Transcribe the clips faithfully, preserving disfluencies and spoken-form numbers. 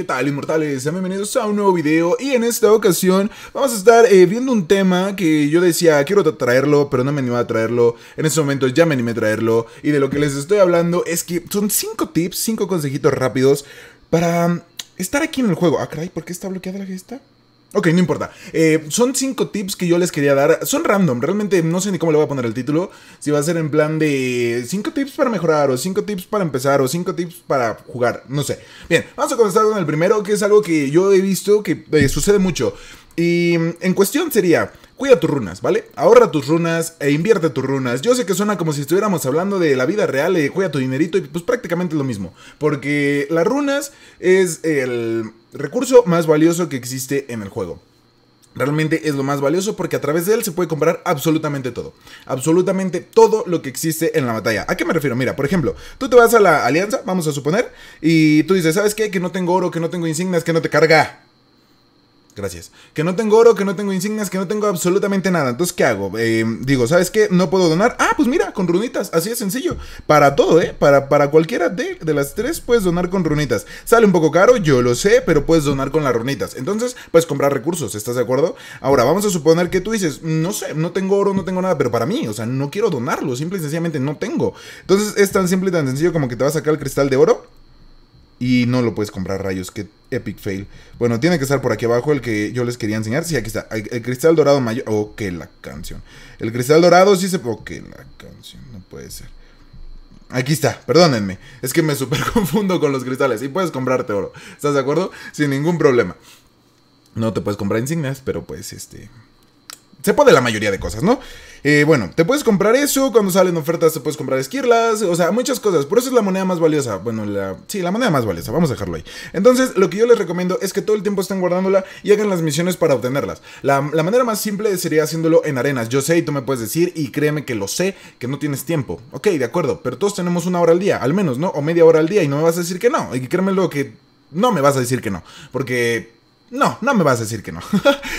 ¿Qué tal, inmortales? Bienvenidos a un nuevo video y en esta ocasión vamos a estar eh, viendo un tema que yo decía quiero traerlo, pero no me animaba a traerlo. En ese momento ya me animé a traerlo y de lo que les estoy hablando es que son cinco tips, cinco consejitos rápidos para estar aquí en el juego. Ah, caray, ¿por qué está bloqueada la gesta? Ok, no importa. Eh, son cinco tips que yo les quería dar. Son random, realmente no sé ni cómo le voy a poner el título. Si va a ser en plan de cinco tips para mejorar, o cinco tips para empezar, o cinco tips para jugar, no sé. Bien, vamos a comenzar con el primero, que es algo que yo he visto que eh, sucede mucho. Y en cuestión sería: cuida tus runas, ¿vale? Ahorra tus runas e invierte tus runas. Yo sé que suena como si estuviéramos hablando de la vida real, eh, cuida tu dinerito, y pues prácticamente lo mismo. Porque las runas es el recurso más valioso que existe en el juego. Realmente es lo más valioso porque a través de él se puede comprar absolutamente todo. Absolutamente todo lo que existe en la batalla. ¿A qué me refiero? Mira, por ejemplo, tú te vas a la alianza, vamos a suponer, y tú dices, ¿sabes qué? Que no tengo oro, que no tengo insignias, que no te carga... Gracias. Que no tengo oro, que no tengo insignias, que no tengo absolutamente nada. Entonces, ¿qué hago? Eh, digo, ¿sabes qué? No puedo donar. Ah, pues mira, con runitas. Así de sencillo. Para todo, ¿eh? Para, para cualquiera de, de las tres puedes donar con runitas. Sale un poco caro, yo lo sé, pero puedes donar con las runitas. Entonces, puedes comprar recursos, ¿estás de acuerdo? Ahora, vamos a suponer que tú dices, no sé, no tengo oro, no tengo nada, pero para mí, o sea, no quiero donarlo. Simple y sencillamente no tengo. Entonces, es tan simple y tan sencillo como que te vas a sacar el cristal de oro y no lo puedes comprar, rayos, qué epic fail. Bueno, tiene que estar por aquí abajo el que yo les quería enseñar. Sí, aquí está, el, el cristal dorado mayor. Oh, que la canción. El cristal dorado sí se... Oh, que la canción, no puede ser. Aquí está, perdónenme. Es que me super confundo con los cristales. Y puedes comprarte oro, ¿estás de acuerdo? Sin ningún problema. No te puedes comprar insignias, pero pues este... se puede la mayoría de cosas, ¿no? Eh, bueno, te puedes comprar eso, cuando salen ofertas te puedes comprar esquirlas, o sea, muchas cosas. Por eso es la moneda más valiosa, bueno, la... sí, la moneda más valiosa, vamos a dejarlo ahí. Entonces, lo que yo les recomiendo es que todo el tiempo estén guardándola y hagan las misiones para obtenerlas. La, la manera más simple sería haciéndolo en arenas. Yo sé, y tú me puedes decir, y créeme que lo sé, que no tienes tiempo. Ok, de acuerdo, pero todos tenemos una hora al día, al menos, ¿no? O media hora al día, y no me vas a decir que no. Y créeme lo que... no me vas a decir que no, porque... no, no me vas a decir que no.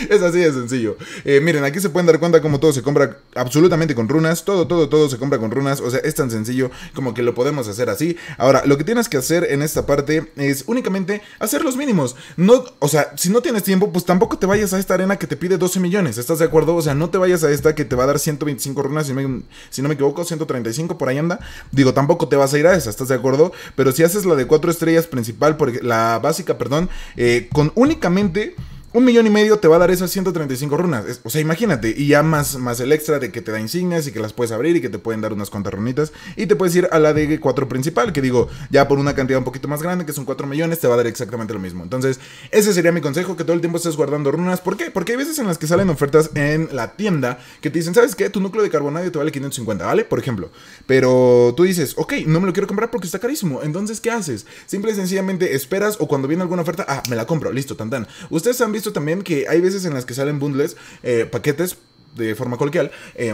Es así de sencillo. Eh, miren, aquí se pueden dar cuenta como todo se compra absolutamente con runas. Todo, todo, todo se compra con runas. O sea, es tan sencillo como que lo podemos hacer así. Ahora, lo que tienes que hacer en esta parte es únicamente hacer los mínimos. No, o sea, si no tienes tiempo, pues tampoco te vayas a esta arena que te pide doce millones. ¿Estás de acuerdo? O sea, no te vayas a esta que te va a dar ciento veinticinco runas, si, me, si no me equivoco, ciento treinta y cinco, por ahí anda. Digo, tampoco te vas a ir a esa, ¿estás de acuerdo? Pero si haces la de cuatro estrellas principal, porque, la básica, perdón, eh, con únicamente... un millón y medio te va a dar esas ciento treinta y cinco runas. O sea, imagínate. Y ya más, más el extra de que te da insignias y que las puedes abrir y que te pueden dar unas cuantas runitas. Y te puedes ir a la de cuatro principal, que digo, ya por una cantidad un poquito más grande, que son cuatro millones, te va a dar exactamente lo mismo. Entonces, ese sería mi consejo, que todo el tiempo estés guardando runas. ¿Por qué? Porque hay veces en las que salen ofertas en la tienda que te dicen, ¿sabes qué? Tu núcleo de carbonadio te vale quinientos cincuenta, ¿vale? Por ejemplo. Pero tú dices, ok, no me lo quiero comprar porque está carísimo. Entonces, ¿qué haces? Simple y sencillamente esperas, o cuando viene alguna oferta, ah, me la compro, listo, tan tan. Ustedes han visto también que hay veces en las que salen bundles, eh, paquetes de forma coloquial, eh,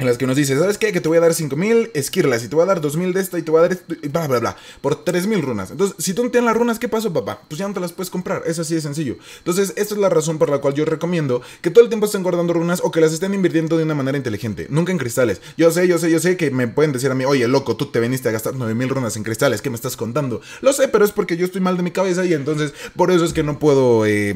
en las que nos dice, ¿sabes qué? Que te voy a dar cinco mil esquirlas y te voy a dar dos mil de esta y te voy a dar y bla bla bla, por tres mil runas. Entonces, si tú no tienes las runas, ¿qué pasó, papá? Pues ya no te las puedes comprar, es así de sencillo. Entonces, esta es la razón por la cual yo recomiendo que todo el tiempo estén guardando runas, o que las estén invirtiendo de una manera inteligente, nunca en cristales. Yo sé, yo sé, yo sé que me pueden decir a mí, oye, loco, tú te viniste a gastar nueve mil runas en cristales, ¿qué me estás contando? Lo sé, pero es porque yo estoy mal de mi cabeza y entonces por eso es que no puedo eh,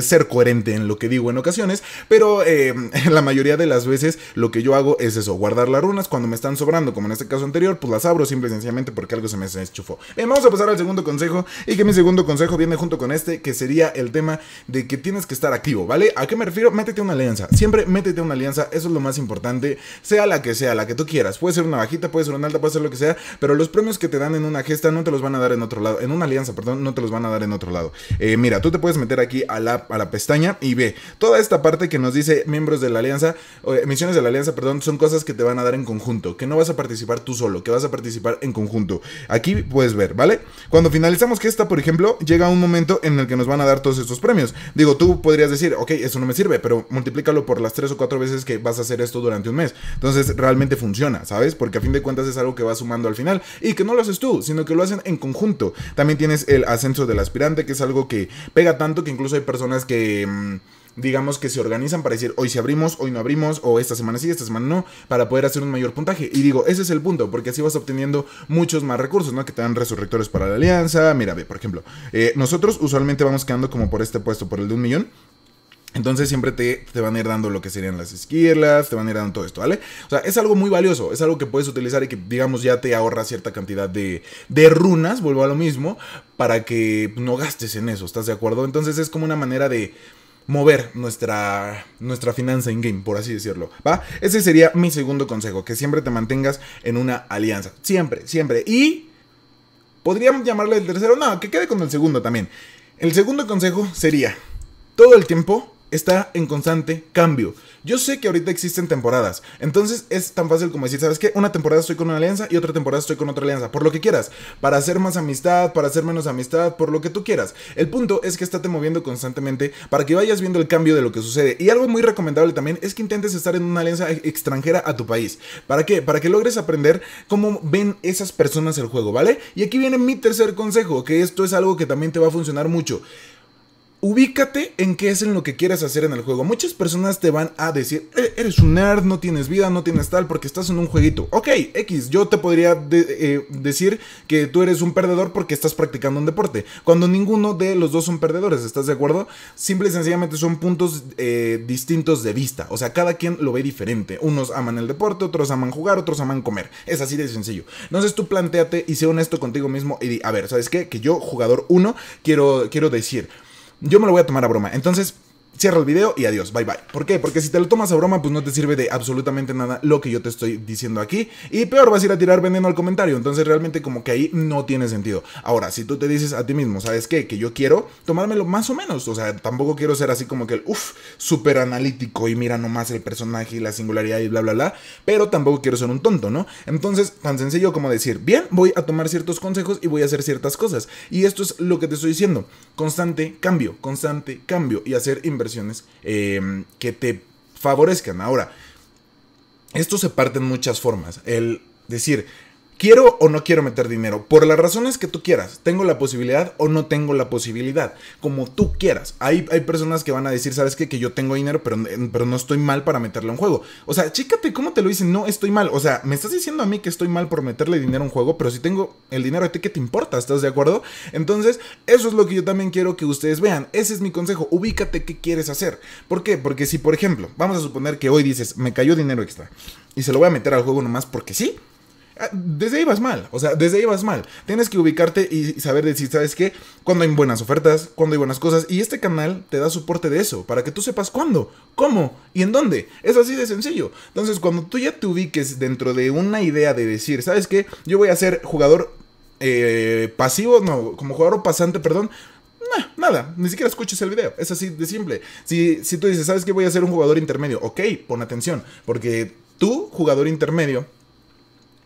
ser coherente en lo que digo en ocasiones. Pero eh, la mayoría de las veces lo que yo hago es eso, guardar las runas. Cuando me están sobrando, como en este caso anterior, pues las abro simple y sencillamente porque algo se me desenchufó. Bien, vamos a pasar al segundo consejo, y que mi segundo consejo viene junto con este, que sería el tema de que tienes que estar activo, ¿vale? ¿A qué me refiero? Métete a una alianza, siempre métete a una alianza, eso es lo más importante, sea la que sea, la que tú quieras. Puede ser una bajita, puede ser una alta, puede ser lo que sea, pero los premios que te dan en una gesta no te los van a dar en otro lado, en una alianza, perdón, no te los van a dar en otro lado. Eh, mira, tú te puedes meter aquí a la, a la pestaña y ve toda esta parte que nos dice miembros de la alianza, o, eh, misiones de la alianza, perdón. Son cosas que te van a dar en conjunto, que no vas a participar tú solo, que vas a participar en conjunto. Aquí puedes ver, ¿vale? Cuando finalizamos gesta, por ejemplo, llega un momento en el que nos van a dar todos estos premios. Digo, tú podrías decir, ok, eso no me sirve, pero multiplícalo por las tres o cuatro veces que vas a hacer esto durante un mes. Entonces, realmente funciona, ¿sabes? Porque a fin de cuentas es algo que va sumando al final, y que no lo haces tú, sino que lo hacen en conjunto. También tienes el ascenso del aspirante, que es algo que pega tanto que incluso hay personas que... Mmm, digamos que se organizan para decir hoy sí abrimos, hoy no abrimos, o esta semana sí, esta semana no, para poder hacer un mayor puntaje. Y digo, ese es el punto, porque así vas obteniendo muchos más recursos, ¿no? Que te dan resurrectores para la alianza. Mira, ve, por ejemplo, eh, nosotros usualmente vamos quedando como por este puesto, por el de un millón. Entonces siempre te, te van a ir dando lo que serían las esquirlas, te van a ir dando todo esto, ¿vale? O sea, es algo muy valioso, es algo que puedes utilizar y que, digamos, ya te ahorra cierta cantidad de, de runas, vuelvo a lo mismo, para que no gastes en eso, ¿estás de acuerdo? Entonces es como una manera de mover nuestra, nuestra finanza in-game, por así decirlo, ¿va? Ese sería mi segundo consejo, que siempre te mantengas en una alianza, siempre, siempre. Y podríamos llamarle el tercero, no, que quede con el segundo también. El segundo consejo sería, todo el tiempo está en constante cambio. Yo sé que ahorita existen temporadas, entonces es tan fácil como decir, ¿sabes qué? Una temporada estoy con una alianza y otra temporada estoy con otra alianza, por lo que quieras, para hacer más amistad, para hacer menos amistad, por lo que tú quieras. El punto es que estate moviendo constantemente para que vayas viendo el cambio de lo que sucede. Y algo muy recomendable también es que intentes estar en una alianza extranjera a tu país. ¿Para qué? Para que logres aprender cómo ven esas personas el juego, ¿vale? Y aquí viene mi tercer consejo, que esto es algo que también te va a funcionar mucho. Ubícate en qué es en lo que quieres hacer en el juego. Muchas personas te van a decir, eres un nerd, no tienes vida, no tienes tal, porque estás en un jueguito. Ok, X, yo te podría de, eh, decir que tú eres un perdedor porque estás practicando un deporte, cuando ninguno de los dos son perdedores, ¿estás de acuerdo? Simple y sencillamente son puntos eh, distintos de vista. O sea, cada quien lo ve diferente. Unos aman el deporte, otros aman jugar, otros aman comer. Es así de sencillo. Entonces tú plantéate y sé honesto contigo mismo y di, a ver, ¿sabes qué? Que yo, jugador uno, quiero, quiero decir... Yo me lo voy a tomar a broma, entonces cierra el video y adiós, bye bye. ¿Por qué? Porque si te lo tomas a broma, pues no te sirve de absolutamente nada lo que yo te estoy diciendo aquí. Y peor, vas a ir a tirar veneno al comentario. Entonces realmente como que ahí no tiene sentido. Ahora, si tú te dices a ti mismo, ¿sabes qué? Que yo quiero tomármelo más o menos. O sea, tampoco quiero ser así como que el uff, súper analítico y mira nomás el personaje y la singularidad y bla bla bla. Pero tampoco quiero ser un tonto, ¿no? Entonces, tan sencillo como decir, bien, voy a tomar ciertos consejos y voy a hacer ciertas cosas. Y esto es lo que te estoy diciendo. Constante cambio, constante cambio y hacer inversiones. Versiones eh, que te favorezcan. Ahora, esto se parte en muchas formas. El decir, quiero o no quiero meter dinero, por las razones que tú quieras, tengo la posibilidad o no tengo la posibilidad, como tú quieras. Hay, hay personas que van a decir, ¿sabes qué? Que yo tengo dinero, pero, pero no estoy mal para meterle a un juego. O sea, chécate cómo te lo dicen, no estoy mal. O sea, me estás diciendo a mí que estoy mal por meterle dinero a un juego, pero si tengo el dinero, ¿a ti qué te importa? ¿Estás de acuerdo? Entonces, eso es lo que yo también quiero que ustedes vean. Ese es mi consejo, ubícate qué quieres hacer. ¿Por qué? Porque si, por ejemplo, vamos a suponer que hoy dices, me cayó dinero extra y se lo voy a meter al juego nomás porque sí. Desde ahí vas mal, o sea, desde ahí vas mal. Tienes que ubicarte y saber decir, ¿sabes qué? Cuando hay buenas ofertas, cuando hay buenas cosas. Y este canal te da soporte de eso, para que tú sepas cuándo, cómo y en dónde. Es así de sencillo. Entonces, cuando tú ya te ubiques dentro de una idea de decir, ¿sabes qué? Yo voy a ser jugador eh, pasivo, no, como jugador pasante, perdón. Nah, nada, ni siquiera escuches el video, es así de simple. Si, si tú dices, ¿sabes qué? Voy a ser un jugador intermedio. Ok, pon atención, porque tú, jugador intermedio,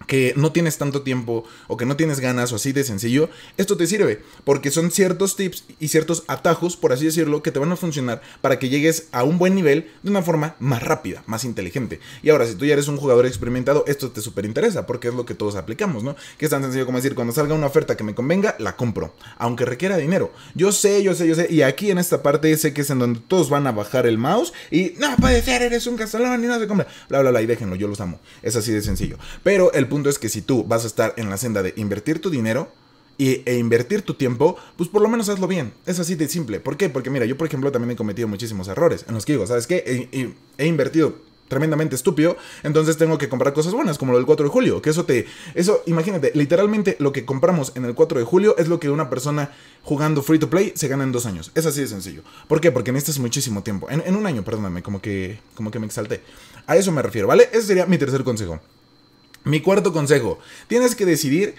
que no tienes tanto tiempo o que no tienes ganas o así de sencillo, esto te sirve porque son ciertos tips y ciertos atajos, por así decirlo, que te van a funcionar para que llegues a un buen nivel de una forma más rápida, más inteligente. Y ahora, si tú ya eres un jugador experimentado, esto te súper interesa porque es lo que todos aplicamos, ¿no? Que es tan sencillo como decir, cuando salga una oferta que me convenga, la compro, aunque requiera dinero. Yo sé, yo sé, yo sé, y aquí en esta parte sé que es en donde todos van a bajar el mouse y no puede ser, eres un castelón y no se compra, bla, bla, bla, y déjenlo, yo los amo. Es así de sencillo. Pero el punto es que si tú vas a estar en la senda de invertir tu dinero e, e invertir tu tiempo, pues por lo menos hazlo bien. Es así de simple. ¿Por qué? Porque mira, yo por ejemplo también he cometido muchísimos errores en los que digo, ¿sabes qué? He, he, he invertido tremendamente estúpido, entonces tengo que comprar cosas buenas, como lo del cuatro de julio, que eso te... Eso, imagínate, literalmente lo que compramos en el cuatro de julio es lo que una persona jugando free to play se gana en dos años. Es así de sencillo. ¿Por qué? Porque necesitas muchísimo tiempo. En, en un año, perdóname, como que, como que me exalté. A eso me refiero, ¿vale? Ese sería mi tercer consejo. Mi cuarto consejo, tienes que decidir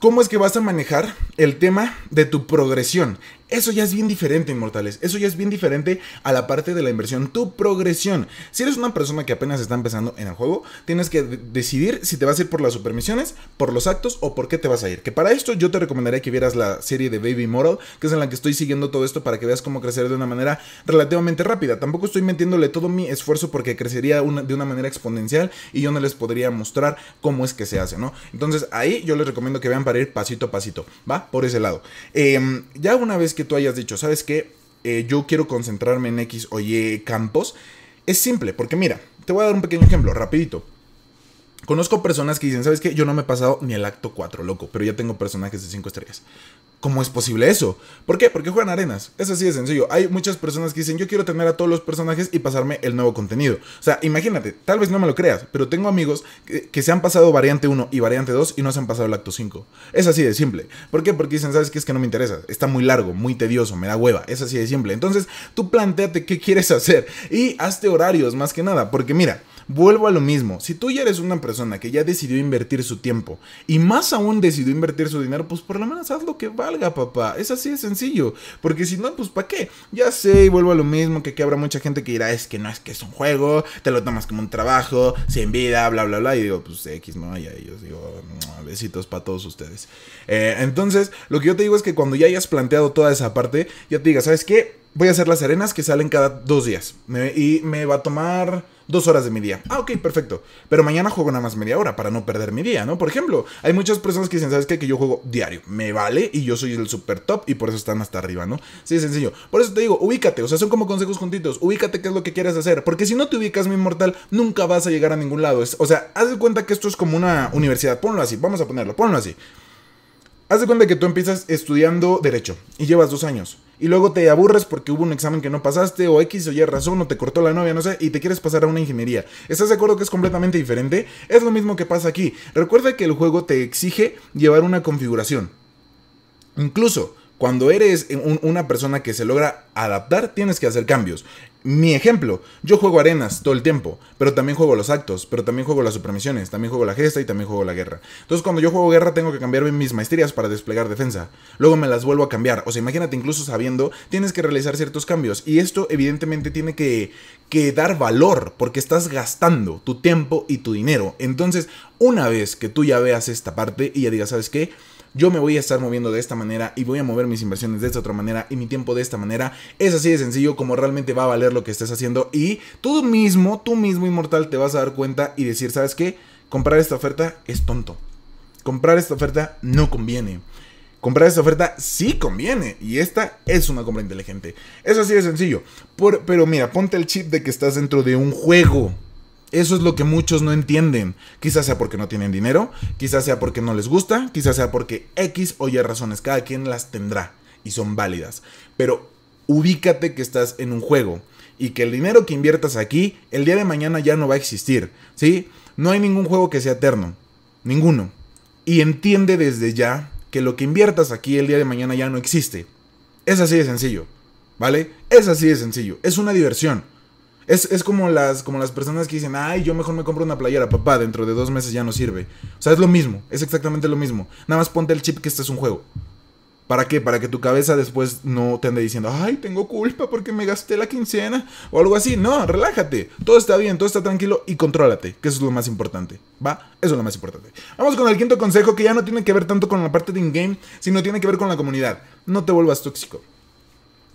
cómo es que vas a manejar el tema de tu progresión. Eso ya es bien diferente, inmortales. Eso ya es bien diferente a la parte de la inversión. Tu progresión. Si eres una persona que apenas está empezando en el juego, tienes que decidir si te vas a ir por las supermisiones, por los actos o por qué te vas a ir. Que para esto yo te recomendaría que vieras la serie de Baby Moral, que es en la que estoy siguiendo todo esto para que veas cómo crecer de una manera relativamente rápida. Tampoco estoy metiéndole todo mi esfuerzo porque crecería una, de una manera exponencial y yo no les podría mostrar cómo es que se hace, ¿no? Entonces ahí yo les recomiendo que vean para ir pasito a pasito. ¿Va? Por ese lado. Eh, ya una vez que tú hayas dicho, ¿sabes qué? eh, yo quiero concentrarme en X o Y campos, es simple, porque mira, te voy a dar un pequeño ejemplo, rapidito. Conozco personas que dicen, ¿sabes qué? Yo no me he pasado ni el acto cuatro, loco, pero ya tengo personajes de cinco estrellas. ¿Cómo es posible eso? ¿Por qué? Porque juegan arenas. Es así de sencillo. Hay muchas personas que dicen, yo quiero tener a todos los personajes y pasarme el nuevo contenido. O sea, imagínate, tal vez no me lo creas, pero tengo amigos que, que se han pasado variante uno y variante dos y no se han pasado el acto cinco. Es así de simple. ¿Por qué? Porque dicen, ¿sabes qué? Es que no me interesa. Está muy largo, muy tedioso, me da hueva. Es así de simple. Entonces, tú plantéate qué quieres hacer y hazte horarios más que nada. Porque mira, vuelvo a lo mismo. Si tú ya eres una persona que ya decidió invertir su tiempo y más aún decidió invertir su dinero, pues por lo menos haz lo que valga, papá. Es así de sencillo. Porque si no, pues ¿para qué? Ya sé, y vuelvo a lo mismo, que aquí habrá mucha gente que dirá, es que no, es que es un juego, te lo tomas como un trabajo, sin vida, bla, bla, bla. Y digo, pues X, no, y a ellos digo, besitos para todos ustedes. Eh, entonces, lo que yo te digo es que cuando ya hayas planteado toda esa parte, ya te digas, ¿sabes qué? Voy a hacer las arenas que salen cada dos días me, y me va a tomar dos horas de mi día. Ah, ok, perfecto. Pero mañana juego nada más media hora para no perder mi día, ¿no? Por ejemplo, hay muchas personas que dicen, ¿sabes qué? Que yo juego diario. Me vale y yo soy el super top y por eso están hasta arriba, ¿no? Sí, sencillo. Por eso te digo, ubícate. O sea, son como consejos juntitos. Ubícate qué es lo que quieres hacer. Porque si no te ubicas, mi inmortal, nunca vas a llegar a ningún lado. Es, o sea, haz de cuenta que esto es como una universidad. Ponlo así, vamos a ponerlo, ponlo así. Haz de cuenta que tú empiezas estudiando Derecho y llevas dos años. Y luego te aburres porque hubo un examen que no pasaste, o X o Y razón, o te cortó la novia, no sé, y te quieres pasar a una ingeniería. ¿Estás de acuerdo que es completamente diferente? Es lo mismo que pasa aquí. Recuerda que el juego te exige llevar una configuración. Incluso cuando eres un, una persona que se logra adaptar, tienes que hacer cambios. Mi ejemplo, yo juego arenas todo el tiempo, pero también juego los actos, pero también juego las supremisiones, también juego la gesta y también juego la guerra. Entonces cuando yo juego guerra tengo que cambiar mis maestrías para desplegar defensa. Luego me las vuelvo a cambiar. O sea, imagínate, incluso sabiendo, tienes que realizar ciertos cambios. Y esto evidentemente tiene que, que dar valor, porque estás gastando tu tiempo y tu dinero. Entonces, una vez que tú ya veas esta parte y ya digas, ¿sabes qué? Yo me voy a estar moviendo de esta manera y voy a mover mis inversiones de esta otra manera y mi tiempo de esta manera. Es así de sencillo como realmente va a valer lo que estés haciendo. Y tú mismo, tú mismo inmortal, te vas a dar cuenta y decir, ¿sabes qué? Comprar esta oferta es tonto. Comprar esta oferta no conviene. Comprar esta oferta sí conviene. Y esta es una compra inteligente. Es así de sencillo. Por, pero mira, ponte el chip de que estás dentro de un juego. Eso es lo que muchos no entienden. Quizás sea porque no tienen dinero, quizás sea porque no les gusta, quizás sea porque X o Y razones. Cada quien las tendrá y son válidas. Pero ubícate que estás en un juego y que el dinero que inviertas aquí, el día de mañana ya no va a existir, ¿sí? No hay ningún juego que sea eterno, ninguno. Y entiende desde ya que lo que inviertas aquí el día de mañana ya no existe. Es así de sencillo, ¿vale? Es así de sencillo, es una diversión. Es, es como, las, como las personas que dicen, ay, yo mejor me compro una playera, papá, dentro de dos meses ya no sirve. O sea, es lo mismo, es exactamente lo mismo. Nada más ponte el chip que este es un juego. ¿Para qué? Para que tu cabeza después no te ande diciendo, ay, tengo culpa porque me gasté la quincena o algo así. No, relájate, todo está bien, todo está tranquilo y contrólate, que eso es lo más importante, ¿va? Eso es lo más importante. Vamos con el quinto consejo, que ya no tiene que ver tanto con la parte de in-game, sino tiene que ver con la comunidad. No te vuelvas tóxico.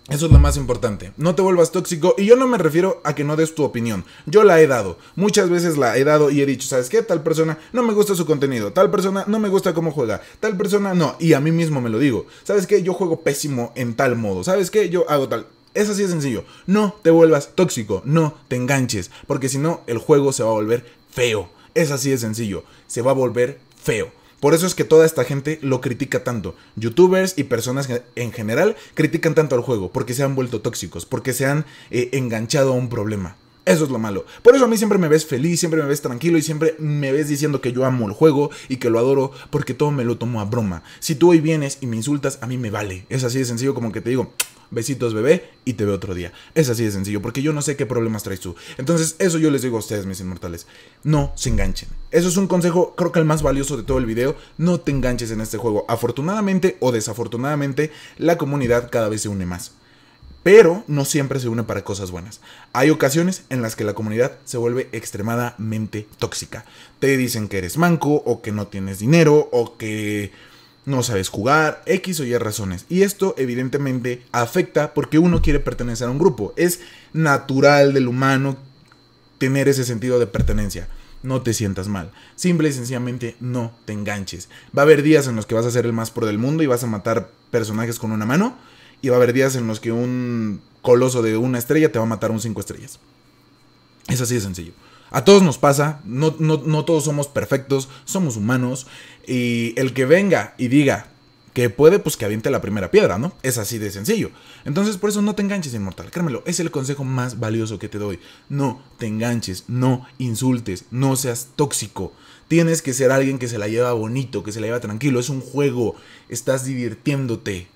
Eso es lo más importante, no te vuelvas tóxico. Y yo no me refiero a que no des tu opinión. Yo la he dado, muchas veces la he dado y he dicho, ¿sabes qué? Tal persona no me gusta su contenido, tal persona no me gusta cómo juega, tal persona no, y a mí mismo me lo digo, ¿sabes qué? Yo juego pésimo en tal modo, ¿sabes qué? Yo hago tal. Es así de sencillo, no te vuelvas tóxico, no te enganches, porque si no el juego se va a volver feo. Es así de sencillo, se va a volver feo. Por eso es que toda esta gente lo critica tanto. Youtubers y personas en general critican tanto al juego porque se han vuelto tóxicos, porque se han eh, enganchado a un problema. Eso es lo malo. Por eso a mí siempre me ves feliz, siempre me ves tranquilo y siempre me ves diciendo que yo amo el juego y que lo adoro porque todo me lo tomo a broma. Si tú hoy vienes y me insultas, a mí me vale. Es así de sencillo como que te digo, besitos bebé y te veo otro día. Es así de sencillo, porque yo no sé qué problemas traes tú. Entonces eso yo les digo a ustedes, mis inmortales, no se enganchen. Eso es un consejo, creo que el más valioso de todo el video. No te enganches en este juego. Afortunadamente o desafortunadamente, la comunidad cada vez se une más, pero no siempre se une para cosas buenas. Hay ocasiones en las que la comunidad se vuelve extremadamente tóxica. Te dicen que eres manco, o que no tienes dinero, o que no sabes jugar, X o Y razones. Y esto evidentemente afecta porque uno quiere pertenecer a un grupo. Es natural del humano tener ese sentido de pertenencia. No te sientas mal, simple y sencillamente no te enganches. Va a haber días en los que vas a ser el más pro del mundo y vas a matar personajes con una mano. y va a haber días en los que un coloso de una estrella te va a matar un cinco estrellas. Es así de sencillo. A todos nos pasa, no, no, no todos somos perfectos, somos humanos. Y el que venga y diga que puede, pues que aviente la primera piedra, ¿no? Es así de sencillo. Entonces por eso no te enganches, inmortal, créemelo, es el consejo más valioso que te doy. No te enganches, no insultes, no seas tóxico. Tienes que ser alguien que se la lleva bonito, que se la lleva tranquilo, es un juego, estás divirtiéndote.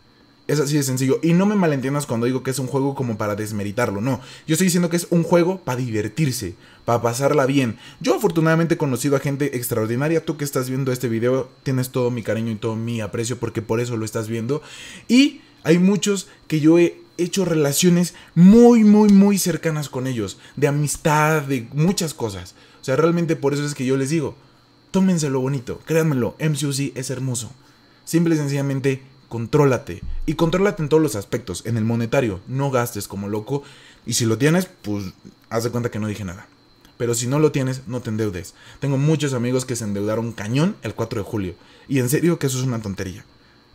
Es así de sencillo, y no me malentiendas cuando digo que es un juego como para desmeritarlo, no. Yo estoy diciendo que es un juego para divertirse, para pasarla bien. Yo afortunadamente he conocido a gente extraordinaria. Tú que estás viendo este video tienes todo mi cariño y todo mi aprecio porque por eso lo estás viendo. Y hay muchos que yo he hecho relaciones muy, muy, muy cercanas con ellos, de amistad, de muchas cosas. O sea, realmente por eso es que yo les digo, tómenselo bonito, créanmelo, M C U C es hermoso. Simple y sencillamente, contrólate, y contrólate en todos los aspectos. En el monetario, no gastes como loco, y si lo tienes, pues haz de cuenta que no dije nada. Pero si no lo tienes, no te endeudes. Tengo muchos amigos que se endeudaron cañón el cuatro de julio, y en serio que eso es una tontería,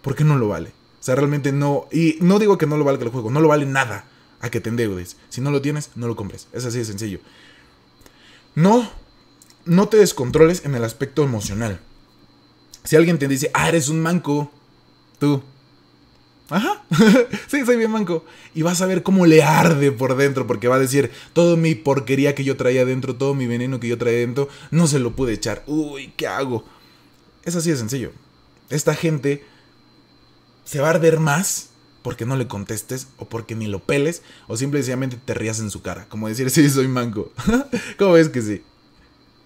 porque no lo vale. O sea, realmente no, y no digo que no lo valga el juego, no lo vale nada a que te endeudes. Si no lo tienes, no lo compres, es así de sencillo. No, no te descontroles en el aspecto emocional. Si alguien te dice, ah, eres un manco, tú, ajá, sí, soy bien manco. Y vas a ver cómo le arde por dentro, porque va a decir, todo mi porquería que yo traía dentro, todo mi veneno que yo traía dentro, no se lo pude echar. Uy, ¿qué hago? Es así de sencillo. Esta gente se va a arder más porque no le contestes, o porque ni lo peles, o simplemente te rías en su cara, como decir, sí, soy manco. ¿Cómo ves que sí?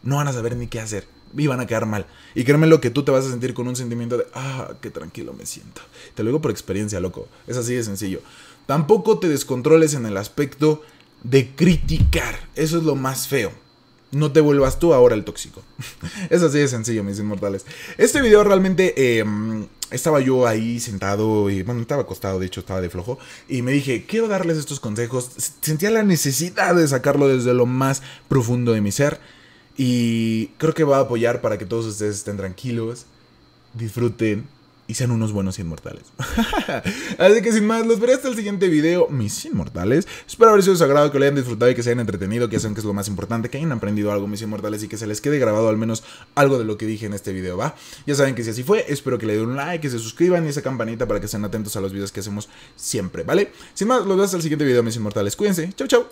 No van a saber ni qué hacer y van a quedar mal. Y créeme lo que tú te vas a sentir con un sentimiento de, ah, qué tranquilo me siento. Te lo digo por experiencia, loco. Es así de sencillo. Tampoco te descontroles en el aspecto de criticar. Eso es lo más feo. No te vuelvas tú ahora el tóxico. Es así de sencillo, mis inmortales. Este video realmente, eh, estaba yo ahí sentado, y bueno, estaba acostado, de hecho estaba de flojo, y me dije, quiero darles estos consejos. Sentía la necesidad de sacarlo desde lo más profundo de mi ser, y creo que va a apoyar para que todos ustedes estén tranquilos, disfruten y sean unos buenos inmortales. Así que sin más, los veré hasta el siguiente video, mis inmortales. Espero haber sido de su agrado, que lo hayan disfrutado y que se hayan entretenido, que sean, que es lo más importante, que hayan aprendido algo, mis inmortales, y que se les quede grabado al menos algo de lo que dije en este video, ¿va? Ya saben que si así fue, espero que le den un like, que se suscriban y esa campanita para que sean atentos a los videos que hacemos siempre, ¿vale? Sin más, los veré hasta el siguiente video, mis inmortales. Cuídense, chau, chau.